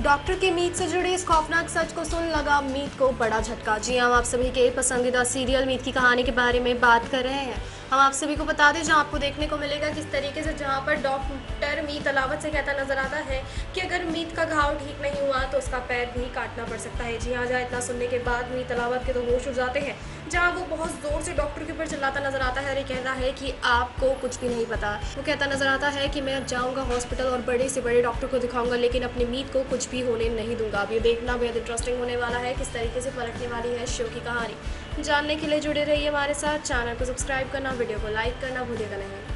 Doctor के meet से जुड़े इस खौफनाक सच को सुन लगा मीट को बड़ा झटका। जी हम आप सभी के पसंदीदा सीरियल मीट की कहानी के बारे में बात कर रहे हैं। हम आप सभी को बता दें, जहां आपको देखने को मिलेगा किस तरीके से, जहां पर डॉक्टर मीट अलावत से कहता नजर आता है कि अगर मीट का घाव ठीक नहीं हुआ तो उसका पैर भी काटना पड़ सकता है। जी हाँ, जहाँ इतना सुनने के बाद मीट अलावत के तो होश उड़ जाते हैं, जहाँ वो बहुत ज़ोर से डॉक्टर के ऊपर चिल्लाता नजर आता है और ये कहता है कि आपको कुछ भी नहीं पता। वो कहता नजर आता है कि मैं जाऊँगा हॉस्पिटल और बड़े से बड़े डॉक्टर को दिखाऊंगा, लेकिन अपने मीट को कुछ भी होने नहीं दूंगा। अब ये देखना बेहद इंटरेस्टिंग होने वाला है, किस तरीके से पलटने वाली है शो की कहानी। जानने के लिए जुड़े रहिए हमारे साथ। चैनल को सब्सक्राइब करना, वीडियो को लाइक करना भूलिएगा नहीं।